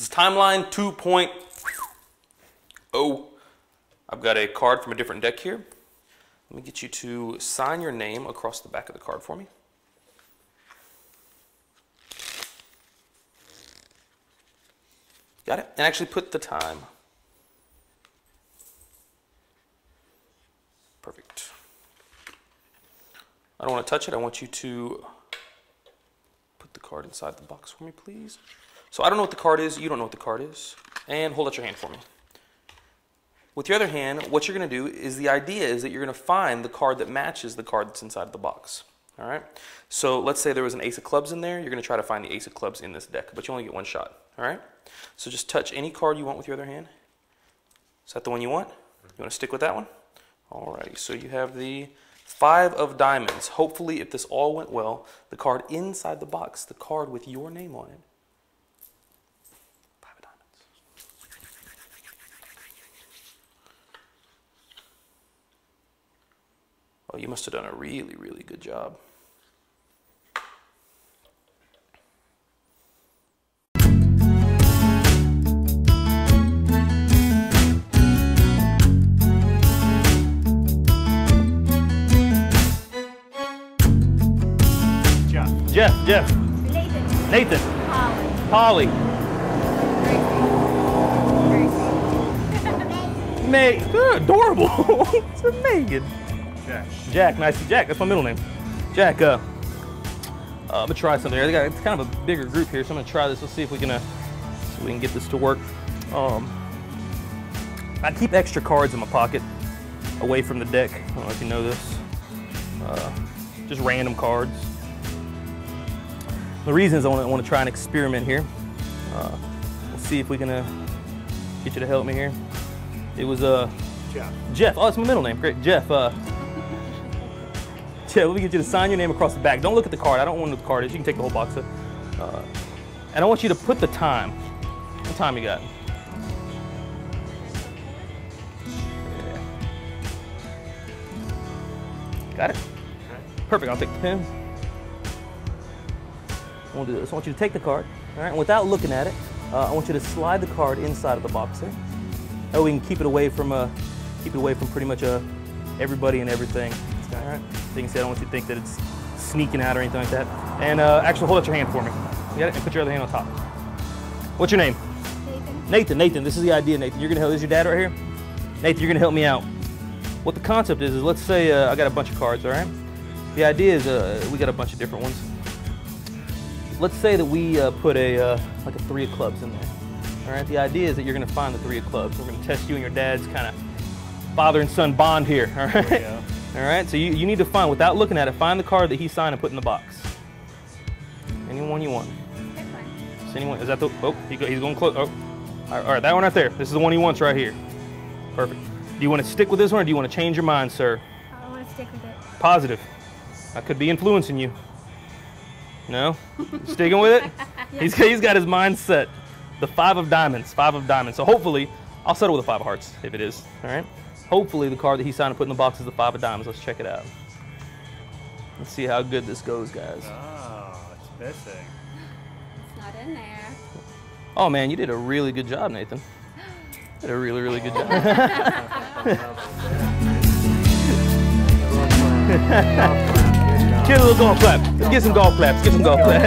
This is Timeline 2.0. I've got a card from a different deck here. Let me get you to sign your name across the back of the card for me. Got it? And actually put the time. Perfect. I don't want to touch it. I want you to put the card inside the box for me, please. So I don't know what the card is. You don't know what the card is. And hold out your hand for me. With your other hand, what you're going to do is the idea is that you're going to find the card that matches the card that's inside the box. All right? So let's say there was an ace of clubs in there. You're going to try to find the ace of clubs in this deck, but you only get one shot. All right? So just touch any card you want with your other hand. Is that the one you want? You want to stick with that one? All righty. So you have the five of diamonds. Hopefully, if this all went well, the card inside the box, the card with your name on it, oh, you must have done a really, really good job. Jeff. Nathan. Holly. May. They're adorable. It's amazing. Jack, nice. Jack, that's my middle name. Jack, I'm gonna try something here. It's kind of a bigger group here, so I'm gonna try this. Let's see if we can, get this to work. I keep extra cards in my pocket, away from the deck. I don't know if you know this. Just random cards. The reason is I want to try an experiment here. Let's see if we can get you to help me here. It was Jeff. Oh, that's my middle name. Great, Jeff. Yeah, let me get you to sign your name across the back. Don't look at the card. I don't want to look at the card. You can take the whole box up. And I want you to put the time. What time you got? Yeah. Got it? Perfect. I'll take the pen. I want to do this. I want you to take the card, all right? And without looking at it, I want you to slide the card inside of the box there. That way we can keep it away from pretty much everybody and everything. All right. So you can see, I don't want you to think that it's sneaking out or anything like that. And actually, hold out your hand for me. You got it? And put your other hand on top. What's your name? Nathan. Nathan, this is the idea, Nathan. You're going to help. This is your dad right here? Nathan, you're going to help me out. What the concept is let's say I got a bunch of cards, all right? The idea is we got a bunch of different ones. Let's say that we put like a three of clubs in there, all right? The idea is that you're going to find the three of clubs. We're going to test you and your dad's kind of father and son bond here, all right? Yeah. All right, so you need to find, without looking at it, find the card that he signed and put in the box. Anyone you want. Is anyone? Is that the? Oh, he's going close. Oh, all right, that one right there. This is the one he wants right here. Perfect. Do you want to stick with this one, or do you want to change your mind, sir? I want to stick with it. Positive. I could be influencing you. No, sticking with it. Yeah. He's got his mind set. The five of diamonds. Five of diamonds. So hopefully, I'll settle with the five of hearts if it is. All right. Hopefully the card that he signed and put in the box is the five of diamonds. Let's check it out. Let's see how good this goes, guys. Oh, it's missing. It's not in there. Oh, man, you did a really good job, Nathan. You did a really, really good job. Get a little golf clap. Let's get some golf claps.